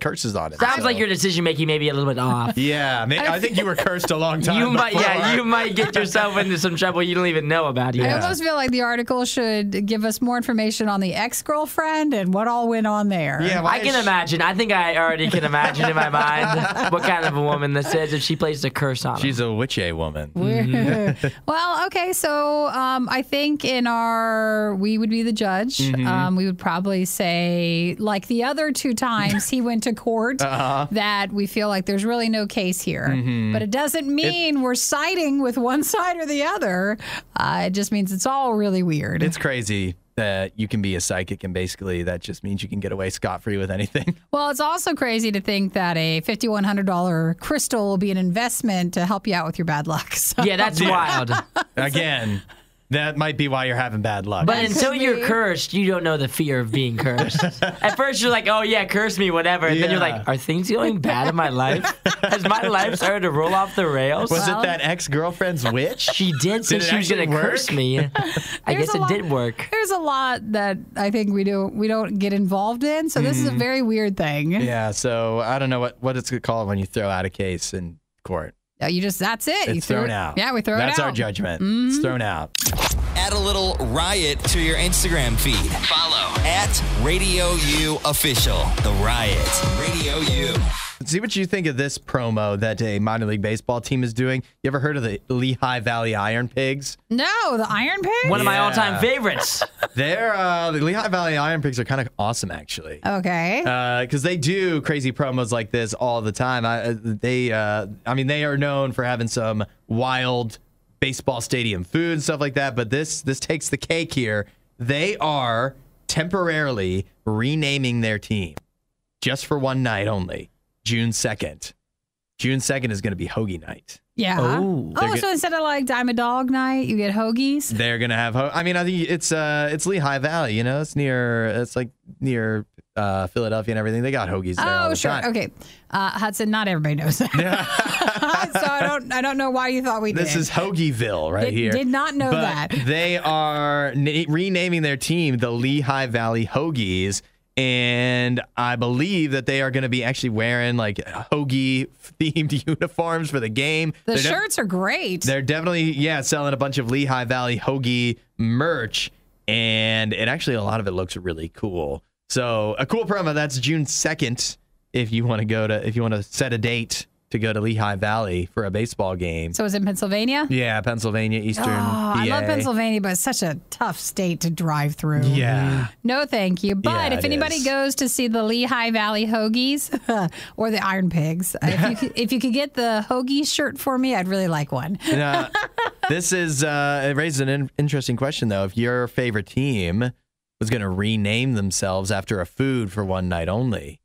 curses on it. Sounds like your decision making maybe a little bit off. Yeah. I think you were cursed a long time. You might get yourself into some trouble you don't even know about. I almost feel like the article should give us more information on the ex-girlfriend and what all went on there. Yeah, I can imagine. I think I already can imagine in my mind what kind of a woman this is if she placed a curse on her. She's a witchy woman. Well, okay, so I think in our, we would be the judge. We would probably say, like the other two times he went to court, that we feel like there's really no case here. But it doesn't mean we're siding with one side or the other. It just means it's all really weird. It's crazy that you can be a psychic, and basically that just means you can get away scot-free with anything. Well, it's also crazy to think that a $5,100 crystal will be an investment to help you out with your bad luck. So. Yeah, that's wild. Again, that might be why you're having bad luck. But until you're cursed, you don't know the fear of being cursed. At first, you're like, oh, yeah, curse me, whatever. And then you're like, are things going bad in my life? Has my life started to roll off the rails? Was it that ex-girlfriend's witch? She did say she was going to curse me. I guess it did work. There's a lot that I think we don't get involved in, so this is a very weird thing. Yeah, so I don't know what it's called when you throw out a case in court. You just, that's it. It's thrown out. Yeah, we throw it out. That's our judgment. It's thrown out. Add a little riot to your Instagram feed. Follow @Radio U Official. The Riot. Radio U. Let's see what you think of this promo that a minor league baseball team is doing. You ever heard of the Lehigh Valley Iron Pigs? No, the Iron Pigs? One of my all-time favorites. The Lehigh Valley Iron Pigs are kind of awesome, actually. Okay. Because they do crazy promos like this all the time. They are known for having some wild baseball stadium food and stuff like that, but this takes the cake here. They are temporarily renaming their team just for one night only. June 2nd. June 2nd is going to be Hoagie Night. Yeah. Oh, so instead of like Diamond Dog Night, you get Hoagies? They're going to have Hoagies. I mean, I think it's Lehigh Valley, you know? It's like near Philadelphia and everything. They got Hoagies there all the time. Okay. Hudson, not everybody knows that. So I don't know why you thought we did. This is Hoagieville right here. Did not know that. They are renaming their team the Lehigh Valley Hoagies. And I believe that they are going to be actually wearing like hoagie-themed uniforms for the game. The shirts are great. They're definitely, selling a bunch of Lehigh Valley hoagie merch. And actually, a lot of it looks really cool. So a cool promo. That's June 2nd. If you want to set a date to go to Lehigh Valley for a baseball game. So is it Pennsylvania? Yeah, Pennsylvania, Eastern PA. I love Pennsylvania, but it's such a tough state to drive through. Yeah. No, thank you. But if anybody goes to see the Lehigh Valley Hoagies or the Iron Pigs, if you could get the Hoagie shirt for me, I'd really like one. It raises an interesting question, though. If your favorite team was going to rename themselves after a food for one night only,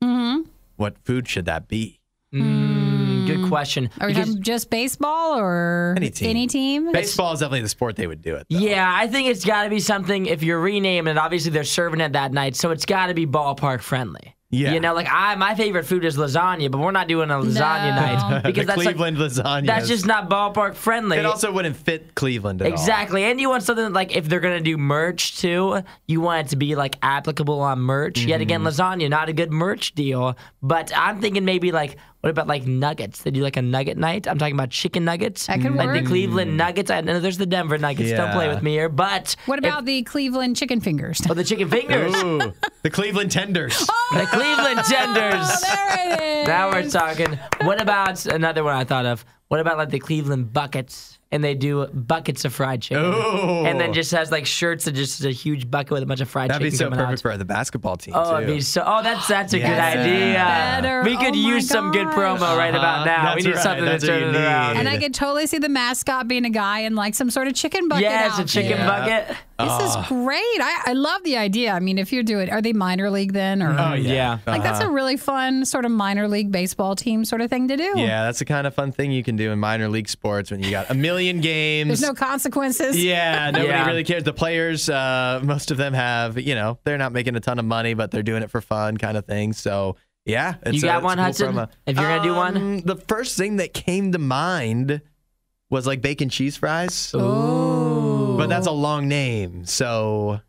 what food should that be? Good question. Are we talking just baseball or any team? Baseball is definitely the sport they would do it, though. Yeah, I think it's got to be something. If you're renaming it, obviously they're serving it that night, so it's got to be ballpark friendly. Yeah. You know, like my favorite food is lasagna, but we're not doing a lasagna night because that's Cleveland lasagna. That's just not ballpark friendly. It also wouldn't fit Cleveland at all. Exactly. And you want something like if they're gonna do merch too, you want it to be like applicable on merch. Yet again, lasagna, not a good merch deal. But I'm thinking maybe like what about like nuggets? They do like a nugget night. I'm talking about chicken nuggets. That can work. The Cleveland Nuggets. I know there's the Denver Nuggets. Yeah. Don't play with me here. But what about the Cleveland chicken fingers? Oh, the chicken fingers. Ooh, the Cleveland tenders. Oh! The Cleveland tenders. There it is. Now we're talking. What about another one I thought of? What about like the Cleveland buckets? and they do buckets of fried chicken. Oh. And then just has like shirts and just a huge bucket with a bunch of fried chicken. That'd be so perfect for the basketball team. Oh, it'd be so. Oh, that's a good idea. Better. We could use some good promo right about now. That's we need something that's to turn it around. And I could totally see the mascot being a guy in like some sort of chicken bucket. Yes, a chicken bucket. This is great. I love the idea. I mean, if you do it, are they minor league then? Or, like that's a really fun sort of minor league baseball team sort of thing to do. Yeah, that's the kind of fun thing you can do in minor league sports when you got a million games. There's no consequences. Yeah, nobody really cares. The players, most of them have, you know, they're not making a ton of money, but they're doing it for fun kind of thing. So, yeah. You got one, Hudson? If you're going to do one? The first thing that came to mind was like bacon cheese fries. Ooh. But that's a long name. So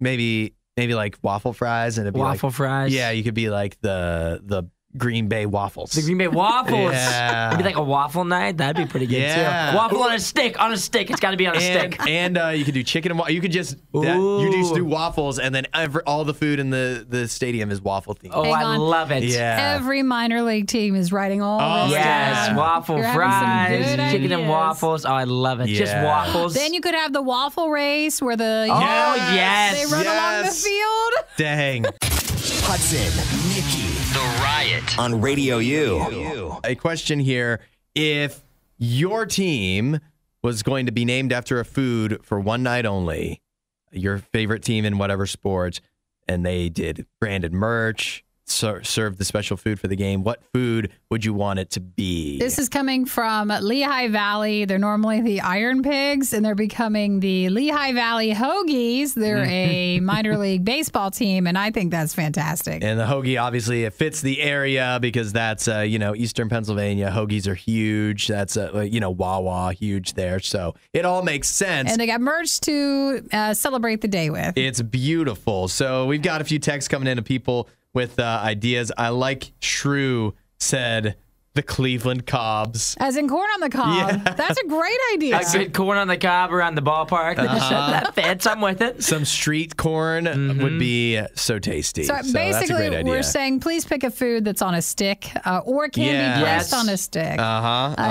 maybe like waffle fries, and it'd be waffle fries. Yeah, you could be like the Green Bay waffles. The Green Bay waffles. Yeah. It'd be like a waffle night. That'd be pretty good too. Waffle on a stick. On a stick. It's got to be on a stick. And you could do chicken and waffles. You could just do waffles, and then all the food in the stadium is waffle themed. Oh, I love it. Yeah. Every minor league team is writing all. Oh, yes, waffle fries, chicken and waffles. Oh, I love it. Yeah. Just waffles. Then you could have the waffle race where the they run along the field. Dang. Hudson, Nikki. The Riot on Radio U. A question here. If your team was going to be named after a food for one night only, your favorite team in whatever sport, and they did branded merch, served the special food for the game, what food would you want it to be? This is coming from Lehigh Valley. They're normally the Iron Pigs, and they're becoming the Lehigh Valley Hoagies. They're a minor league baseball team, and I think that's fantastic. And the hoagie, obviously, it fits the area because that's, you know, Eastern Pennsylvania. Hoagies are huge. That's, you know, Wawa, huge there. So it all makes sense. And they got merch to celebrate the day with. It's beautiful. So we've got a few texts coming in of people with ideas. I like Shrew said the Cleveland Cobs. As in corn on the cob. Yeah. That's a great idea. A good corn on the cob around the ballpark. That fits. I'm with it. Some street corn would be so tasty. So basically, that's a great idea. We're saying please pick a food that's on a stick or can be pressed on a stick.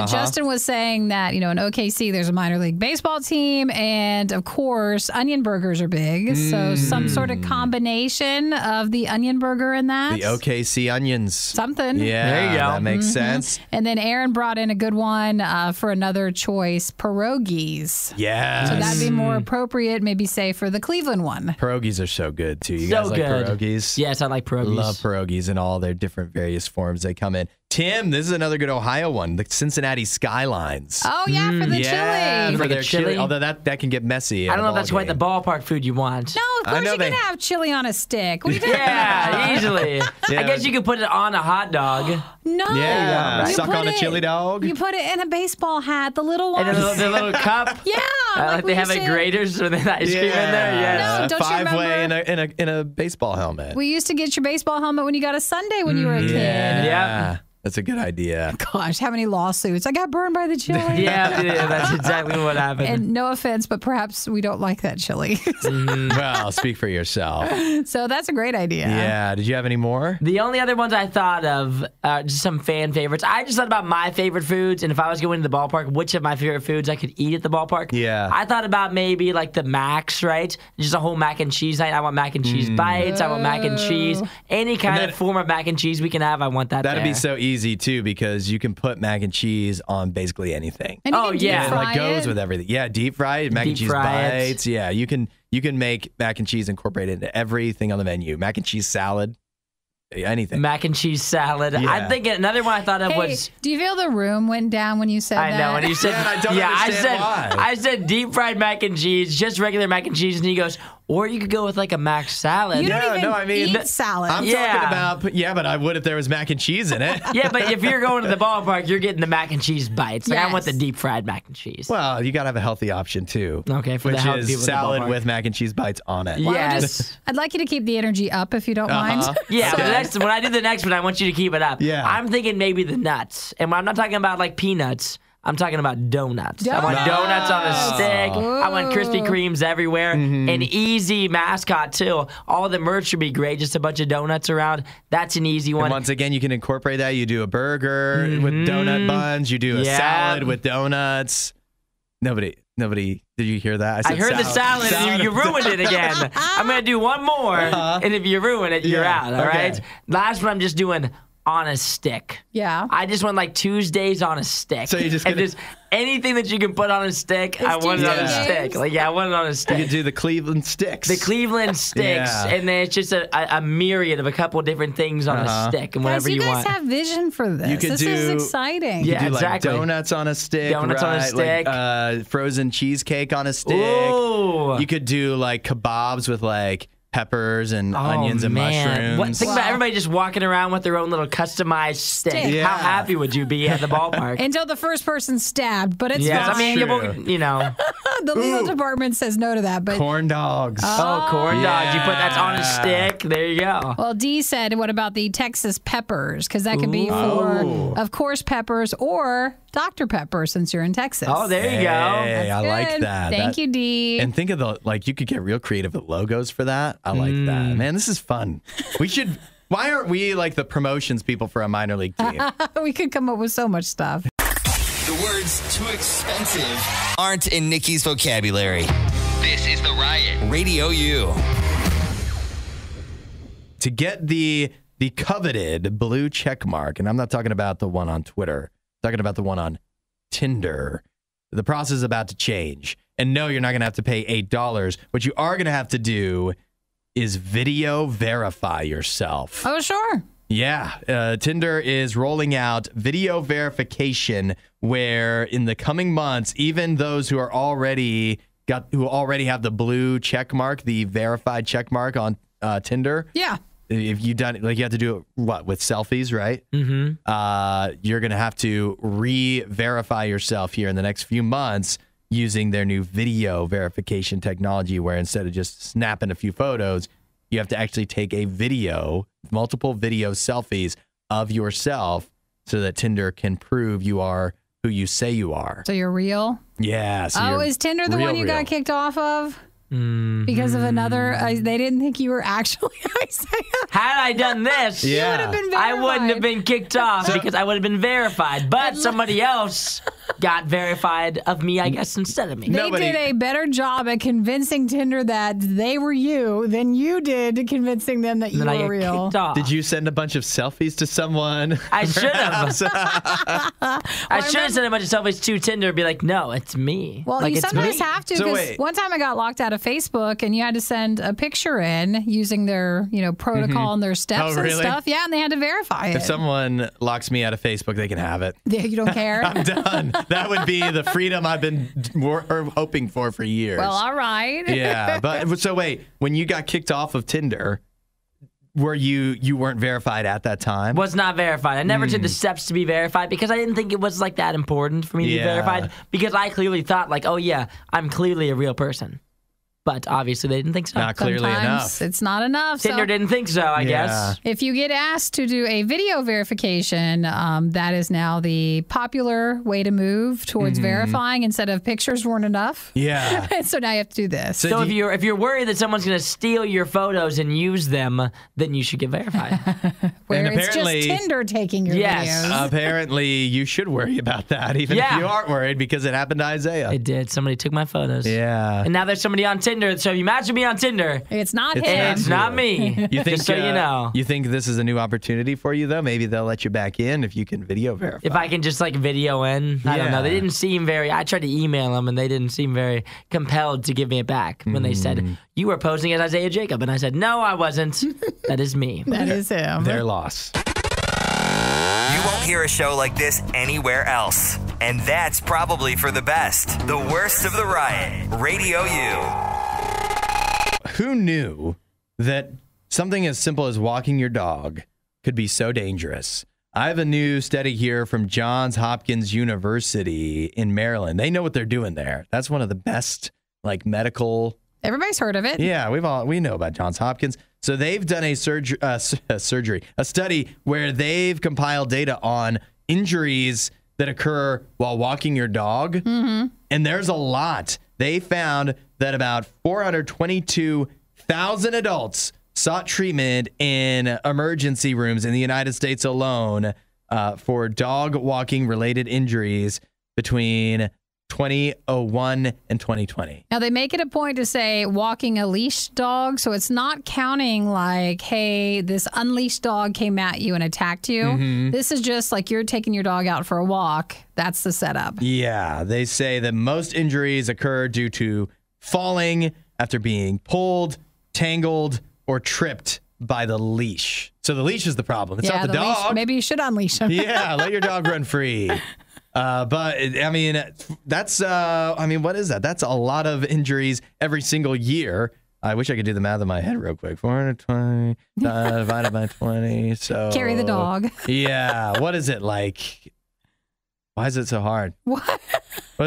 Justin was saying that, you know, in OKC, there's a minor league baseball team. And of course, onion burgers are big. So some sort of combination of the onion burger and that. The OKC onions. Something. Yeah, there you go. That makes sense. And then Aaron brought in a good one for another choice, pierogies. Yeah. So that'd be more appropriate, maybe say for the Cleveland one. Pierogies are so good too. You guys like pierogies? Yes, I like pierogies. Love pierogies in all their different various forms they come in. Tim, this is another good Ohio one, the Cincinnati Skylines. Oh, yeah, for the chili. For their chili. Although that can get messy. I don't know if that's quite the ballpark food you want. No, of course you can have chili on a stick. What are you talking about? Easily. Yeah. I guess you could puld it on a hot dog. No. Yeah, suck on a chili dog. You put it in a baseball hat, the little one. And the little cup. Yeah. Like they have a graters with ice cream in there. Yeah. No, don't you remember? Five-way in a baseball helmet. We used to get your baseball helmet when you got a sundae when you were a kid. Yeah. That's a good idea. Gosh, how many lawsuits? I got burned by the chili. Yeah, that's exactly what happened. And no offense, but perhaps we don't like that chili. Well, speak for yourself. So that's a great idea. Yeah. Did you have any more? The only other ones I thought of are just some fan favorites. I just thought about my favorite foods, and if I was going to the ballpark, which of my favorite foods I could eat at the ballpark. Yeah. I thought about maybe like the Macs, right? Just a whole mac and cheese night. I want mac and cheese bites. I want mac and cheese. Any kind of form of mac and cheese we can have, I want that. That'd be so easy. Easy too, because you can put mac and cheese on basically anything. And it goes with everything. Yeah, deep fried mac and cheese bites. Yeah, you can make mac and cheese incorporated into everything on the menu. Mac and cheese salad. Anything. Mac and cheese salad. Yeah. I think another one I thought of was. Do you feel the room went down when you said that? I know. When you said that, I don't understand why. I said deep fried mac and cheese, just regular mac and cheese, and he goes, or you could go with like a mac salad. You don't even eat salad. I'm talking about, but I would if there was mac and cheese in it. Yeah, but if you're going to the ballpark, you're getting the mac and cheese bites. Like, I want the deep fried mac and cheese. Well, you got to have a healthy option too. Okay, for which is salad with mac and cheese bites on it. Well, yes. I'd like you to keep the energy up if you don't mind. Yeah, so when I do the next one, I want you to keep it up. Yeah. I'm thinking maybe the nuts. And I'm not talking about like peanuts. I'm talking about donuts. I want donuts on a stick. Ooh. I want Krispy Kremes everywhere. An easy mascot, too. All the merch should be great. Just a bunch of donuts around. That's an easy one. And once again, you can incorporate that. You do a burger with donut buns. You do a salad with donuts. Nobody. Did you hear that? I heard salad. The salad. You ruined it again. I'm gonna do one more, and if you ruin it, you're out. All right. Last one, I'm just doing on a stick. Yeah. I just went like Tuesdays on a stick. So you just anything that you can put on a stick, I want it on a stick. Like I want it on a stick. You could do the Cleveland sticks. The Cleveland sticks, and then it's just a myriad of a couple of different things on a stick, and whatever you want. You guys have vision for this. You could this is exciting. Yeah, exactly. Like donuts on a stick. Donuts on a stick. Like, frozen cheesecake on a stick. Ooh. You could do like kebabs with like peppers and onions and mushrooms. Think about everybody just walking around with their own little customized stick. Yeah. How happy would you be at the ballpark? Until the first person's stabbed, but it's not. I mean, you know. The legal department says no to that. But corn dogs. Oh, corn dogs. You put that on a stick. There you go. Well, Dee said, what about the Texas peppers? Because that could be for, of course, peppers or Dr. Pepper, since you're in Texas. Oh, there you go. Hey, I like that. Thank you, Dee. And think of the, like, you could get real creative with logos for that. I like that. Man, this is fun. We should, why aren't we like the promotions people for a minor league team? We could come up with so much stuff. The words too expensive aren't in Nikki's vocabulary. This is the Riot. Radio U. To get the coveted blue check mark, and I'm not talking about the one on Twitter, talking about the one on Tinder. The process is about to change. And no, you're not going to have to pay $8. What you are going to have to do is video verify yourself. Oh, sure. Yeah. Tinder is rolling out video verification where in the coming months, even those who are already have the blue check mark, the verified check mark on Tinder. Yeah. If you've done it, like you have to do it, what, with selfies, right? Mm-hmm. You're going to have to re-verify yourself here in the next few months using their new video verification technology where instead of just snapping a few photos, you have to actually take a video, multiple video selfies of yourself so that Tinder can prove you are who you say you are. So you're real? Yeah. So is Tinder the one you got kicked off of? Because of another, they didn't think you were actually Isaiah. Had I done this, you would have been verified. I wouldn't have been kicked off because I would have been verified. But somebody else got verified of me, I guess, instead of me. They did a better job at convincing Tinder that they were you than you did convincing them that you were real. Did you send a bunch of selfies to someone? I should have. I should have sent a bunch of selfies to Tinder and be like, no, it's me. Well, like, you sometimes have to, because one time I got locked out of Facebook, and you had to send a picture in using their, you know, protocol and their steps and stuff. Yeah, and they had to verify it. If someone locks me out of Facebook, they can have it. You don't care? I'm done. That would be the freedom I've been hoping for years. Well, all right. Yeah, but so wait, when you got kicked off of Tinder, were you weren't verified at that time? Was not verified. I never did the steps to be verified because I didn't think it was like that important for me to be verified because I clearly thought like, oh yeah, I'm clearly a real person. But obviously they didn't think so. Not clearly enough. It's not enough. Tinder didn't think so, I guess. If you get asked to do a video verification, that is now the popular way to move towards verifying instead of pictures weren't enough. Yeah. So now you have to do this. So if you're worried that someone's going to steal your photos and use them, then you should get verified. Where and it's just Tinder taking your videos. Apparently you should worry about that, even if you aren't worried, because it happened to Isaiah. It did. Somebody took my photos. Yeah. And now there's somebody on Tinder. So if you match me on Tinder, it's not me. You think, just so you know. You think this is a new opportunity for you, though? Maybe they'll let you back in if you can video verify. If I can just like video in, I don't know. They didn't seem very. I tried to email them, and they didn't seem very compelled to give me it back when they said you were posing as Isaiah Jacob, and I said no, I wasn't. That is me. That is him. Their loss. You won't hear a show like this anywhere else, and that's probably for the best. The worst of the Riot. Radio U. Who knew that something as simple as walking your dog could be so dangerous? I have a new study here from Johns Hopkins University in Maryland. They know what they're doing there. That's one of the best, like, medical. Everybody's heard of it. Yeah, we know about Johns Hopkins. So they've done a study where they've compiled data on injuries that occur while walking your dog. And there's a lot. They found that about 422,000 adults sought treatment in emergency rooms in the United States alone for dog walking related injuries between 2001 and 2020. Now, they make it a point to say walking a leashed dog. So it's not counting like, hey, this unleashed dog came at you and attacked you. Mm-hmm. This is just like you're taking your dog out for a walk. That's the setup. Yeah. They say that most injuries occur due to falling after being pulled, tangled, or tripped by the leash. So the leash is the problem. It's not the dog. Leash. Maybe you should unleash him. Yeah. Let your dog run free. But I mean, that's, I mean, what is that? That's a lot of injuries every single year. I wish I could do the math in my head real quick. 420 divided by 20. So carry the dog. Yeah. What is it like? Why is it so hard? What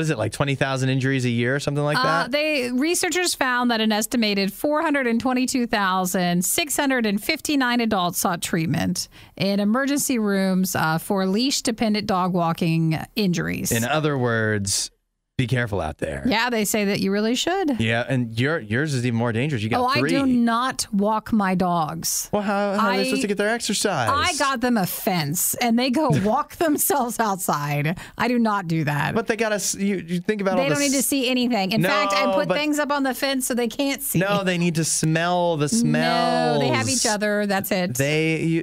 is it, like 20,000 injuries a year or something like that? Researchers found that an estimated 422,659 adults sought treatment in emergency rooms for leash-dependent dog walking injuries. In other words, be careful out there. Yeah, they say that you really should. Yeah, and yours is even more dangerous. You got three. I do not walk my dogs. Well, how are they supposed to get their exercise? I got them a fence, and they go walk themselves outside. I do not do that. But they got to, you think about all this. They don't need to see anything. In fact, I put things up on the fence so they can't see. No, they need to smell the smells. No, they have each other. That's it. This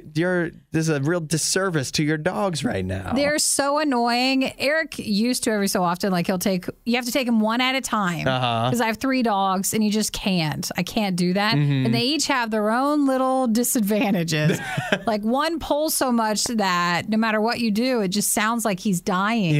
is a real disservice to your dogs right now. They're so annoying. Eric used to every so often, like you have to take them one at a time because I have three dogs and you just can't. I can't do that. Mm-hmm. And they each have their own little disadvantages. Like one pulls so much that no matter what you do, it just sounds like he's dying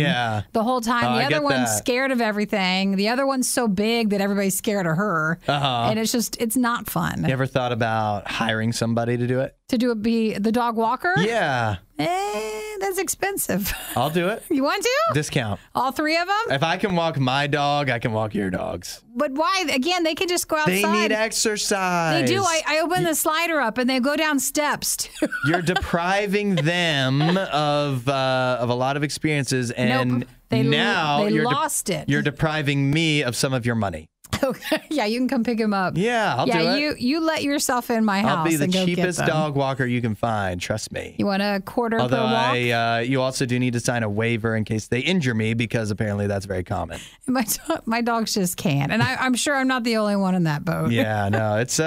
the whole time. The other one's scared of everything. The other one's so big that everybody's scared of her. And it's just, it's not fun. You ever thought about hiring somebody to do it? To do it, be the dog walker? Yeah. That's expensive. I'll do it. You want to? Discount. All three of them? If I can walk my dog, I can walk your dogs. But why? Again, they can just go outside. They need exercise. They do. I open the slider up and they go down steps too. You're depriving them of a lot of experiences, and now they lost it. You're depriving me of some of your money. Okay. Yeah, you can come pick him up. Yeah, I'll do it. Yeah, you let yourself in my house. I'll be the cheapest dog walker you can find. Trust me. You want a quarter per walk? Although you also do need to sign a waiver in case they injure me, because apparently that's very common. My dogs just can't, and I'm sure I'm not the only one in that boat. Yeah, no, it's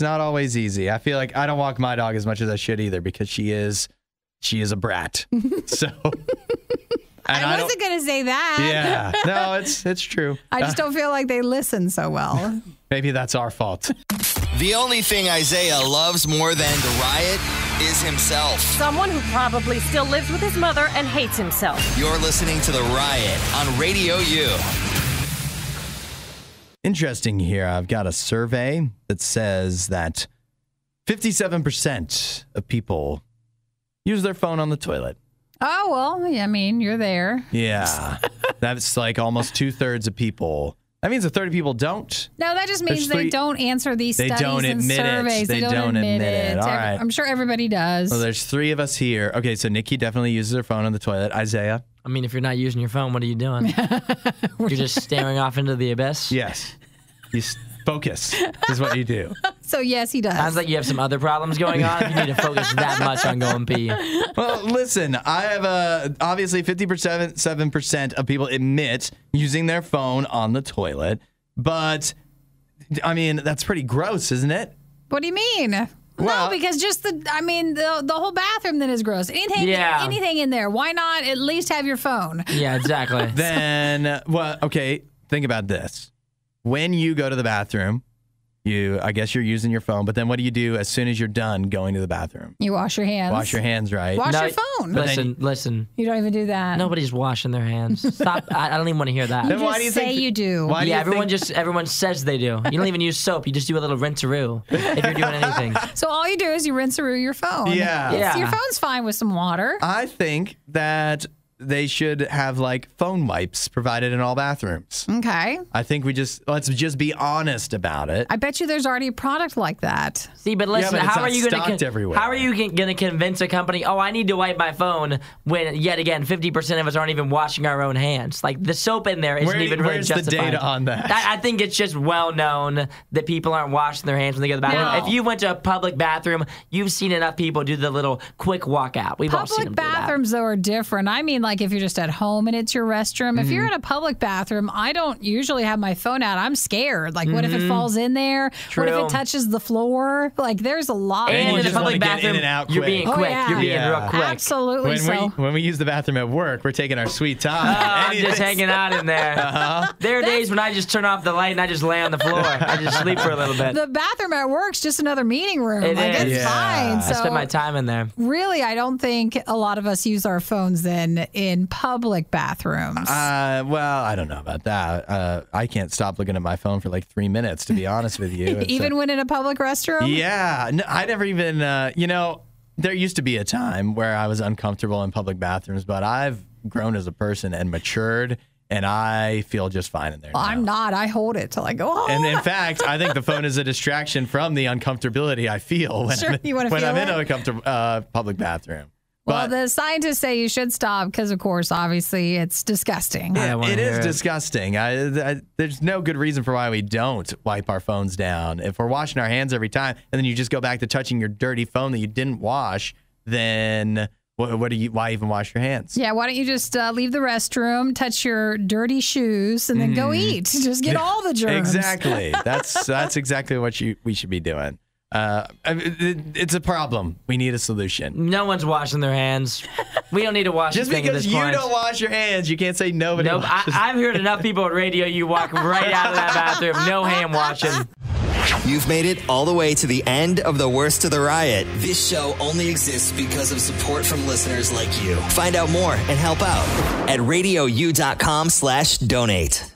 not always easy. I feel like I don't walk my dog as much as I should either, because she is a brat. So. I wasn't going to say that. Yeah. No, it's true. I just don't feel like they listen so well. Maybe that's our fault. The only thing Isaiah loves more than the riot is himself. Someone who probably still lives with his mother and hates himself. You're listening to The Riot on Radio U. Interesting here. I've got a survey that says that 57% of people use their phone on the toilet. Oh, well, I mean, you're there. Yeah. That's like almost 2/3 of people. That means a third of people don't. No, that just means they don't answer these studies and surveys. They don't admit it. All right. I'm sure everybody does. Well, there's three of us here. Okay, so Nikki definitely uses her phone on the toilet. Isaiah? I mean, if you're not using your phone, what are you doing? You're just staring off into the abyss? Yes. You focus is what you do. So, yes, he does. Sounds like you have some other problems going on. You need to focus that much on going pee. Well, listen, I have obviously 57% of people admit using their phone on the toilet. But, I mean, that's pretty gross, isn't it? What do you mean? Well, no, because just the whole bathroom then is gross. Anything in there. Why not at least have your phone? Yeah, exactly. Then, well, okay, think about this. When you go to the bathroom, I guess you're using your phone, but then what do you do as soon as you're done going to the bathroom? You wash your hands. Wash your hands, right? Wash your phone. Listen. You don't even do that. Nobody's washing their hands. Stop. I don't even want to hear that. Then why do you say you do? Why do you everyone says they do. You don't even use soap. You just do a little rinse-a-roo if you're doing anything. So all you do is you rinse-a-roo your phone. Yeah. Your phone's fine with some water. I think that they should have like phone wipes provided in all bathrooms. Okay. I think let's just be honest about it. I bet you there's already a product like that. See, but listen, how are you going to convince a company, "Oh, I need to wipe my phone," when yet again 50% of us aren't even washing our own hands? Like the soap in there isn't even really justified. Where's the data on that? I think it's just well known that people aren't washing their hands when they go to the bathroom. No. If you went to a public bathroom, you've seen enough people do the little quick walkout. We've all seen them do that. Public bathrooms though are different. I mean, like if you're just at home and it's your restroom. Mm-hmm. If you're in a public bathroom, I don't usually have my phone out. I'm scared. Like, what if it falls in there? True. What if it touches the floor? Like, there's a lot. And in a public bathroom, you're being quick. You're being real quick. Absolutely. When we use the bathroom at work, we're taking our sweet time. I'm just hanging out in there. Uh-huh. There are days when I just turn off the light and I just lay on the floor. I just sleep for a little bit. The bathroom at work's just another meeting room. It is. It's fine. So I spend my time in there. Really, I don't think a lot of us use our phones then in public bathrooms. Well, I don't know about that. I can't stop looking at my phone for like 3 minutes, to be honest with you. Even when in a public restroom? Yeah. No, I never even, you know, there used to be a time where I was uncomfortable in public bathrooms, but I've grown as a person and matured. And I feel just fine in there. Well, I'm not. I hold it till I go home. And in fact, I think the phone is a distraction from the uncomfortability I feel when I'm in a comfortable public bathroom. But, well, the scientists say you should stop because, of course, obviously it's disgusting. Yeah, it is disgusting. There's no good reason for why we don't wipe our phones down. If we're washing our hands every time and then you just go back to touching your dirty phone that you didn't wash, then... Why even wash your hands? Yeah, why don't you just leave the restroom, touch your dirty shoes, and then go eat? Just get all the germs. Exactly. That's exactly what we should be doing. It's a problem. We need a solution. No one's washing their hands. We don't need to wash just because you don't wash your hands. You can't say nobody. Nope. I've heard enough people at Radio U walk right out of that bathroom. No hand washing. You've made it all the way to the end of The Worst of the Riot. This show only exists because of support from listeners like you. Find out more and help out at radiou.com/donate.